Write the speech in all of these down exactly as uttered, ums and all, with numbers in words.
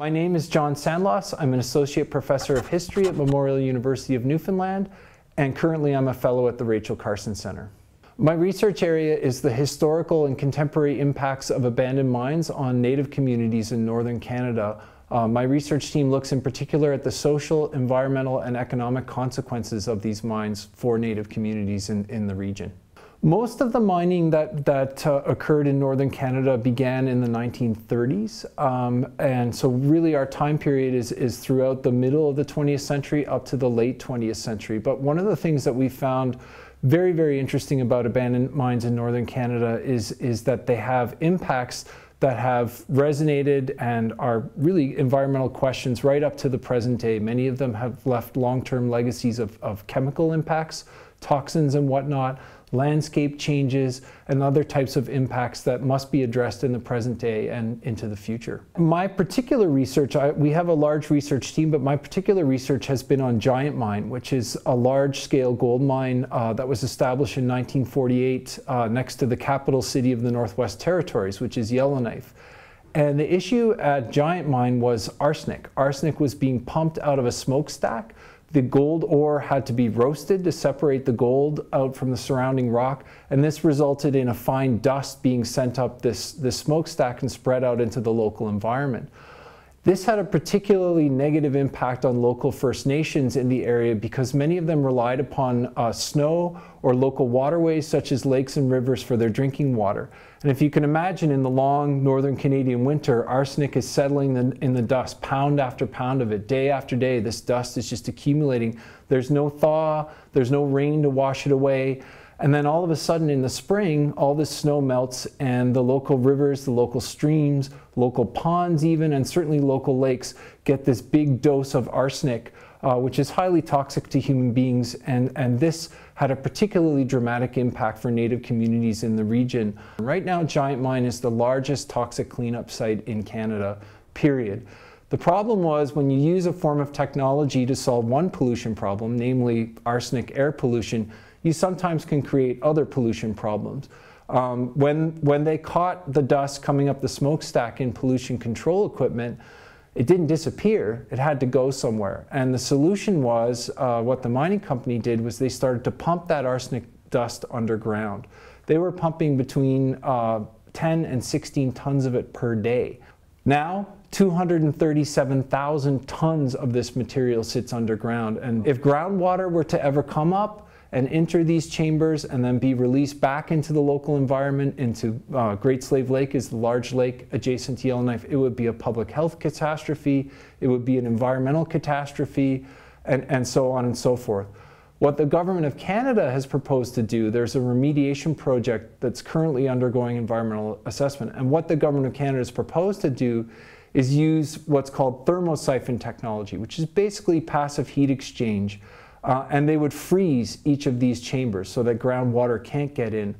My name is John Sandlos. I'm an Associate Professor of History at Memorial University of Newfoundland, and currently I'm a fellow at the Rachel Carson Center. My research area is the historical and contemporary impacts of abandoned mines on Native communities in northern Canada. Uh, my research team looks in particular at the social, environmental, and economic consequences of these mines for Native communities in, in the region. Most of the mining that, that uh, occurred in northern Canada began in the nineteen thirties, um, and so really our time period is, is throughout the middle of the twentieth century up to the late twentieth century. But one of the things that we found very, very interesting about abandoned mines in northern Canada is, is that they have impacts that have resonated and are really environmental questions right up to the present day. Many of them have left long-term legacies of, of chemical impacts, toxins and whatnot, landscape changes, and other types of impacts that must be addressed in the present day and into the future. My particular research, I, we have a large research team, but my particular research has been on Giant Mine, which is a large-scale gold mine uh, that was established in nineteen forty-eight uh, next to the capital city of the Northwest Territories, which is Yellowknife. And the issue at Giant Mine was arsenic. Arsenic was being pumped out of a smokestack. The gold ore had to be roasted to separate the gold out from the surrounding rock, and this resulted in a fine dust being sent up this, this smokestack and spread out into the local environment. This had a particularly negative impact on local First Nations in the area because many of them relied upon uh, snow or local waterways such as lakes and rivers for their drinking water. And if you can imagine, in the long northern Canadian winter, arsenic is settling in, in the dust, pound after pound of it, day after day. This dust is just accumulating. There's no thaw, there's no rain to wash it away. And then all of a sudden in the spring, all this snow melts and the local rivers, the local streams, local ponds even, and certainly local lakes get this big dose of arsenic, uh, which is highly toxic to human beings. And, and this had a particularly dramatic impact for Native communities in the region. Right now, Giant Mine is the largest toxic cleanup site in Canada, period. The problem was when you use a form of technology to solve one pollution problem, namely arsenic air pollution, you sometimes can create other pollution problems. Um, when, when they caught the dust coming up the smokestack in pollution control equipment, it didn't disappear, it had to go somewhere. And the solution was, uh, what the mining company did was they started to pump that arsenic dust underground. They were pumping between uh, ten and sixteen tons of it per day. Now, two hundred thirty-seven thousand tons of this material sits underground, and if groundwater were to ever come up and enter these chambers and then be released back into the local environment, into uh, Great Slave Lake is the large lake adjacent to Yellowknife, it would be a public health catastrophe, it would be an environmental catastrophe, and, and so on and so forth. What the Government of Canada has proposed to do, there's a remediation project that's currently undergoing environmental assessment, and what the Government of Canada has proposed to do is use what's called thermosiphon technology, which is basically passive heat exchange. Uh, and they would freeze each of these chambers so that groundwater can't get in.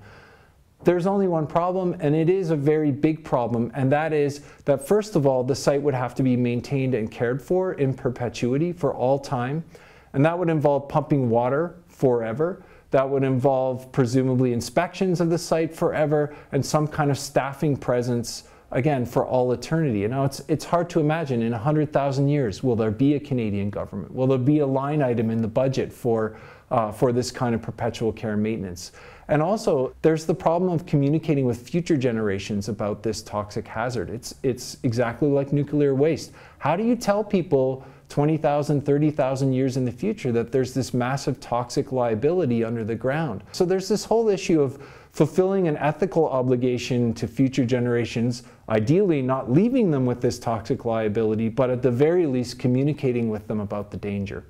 There's only one problem, and it is a very big problem, and that is that first of all, the site would have to be maintained and cared for in perpetuity for all time, and that would involve pumping water forever. That would involve presumably inspections of the site forever and some kind of staffing presence, again, for all eternity. You know, it's, it's hard to imagine in one hundred thousand years, will there be a Canadian government? Will there be a line item in the budget for, uh, for this kind of perpetual care and maintenance? And also, there's the problem of communicating with future generations about this toxic hazard. It's, it's exactly like nuclear waste. How do you tell people twenty thousand, thirty thousand years in the future that there's this massive toxic liability under the ground? So there's this whole issue of fulfilling an ethical obligation to future generations, ideally not leaving them with this toxic liability, but at the very least communicating with them about the danger.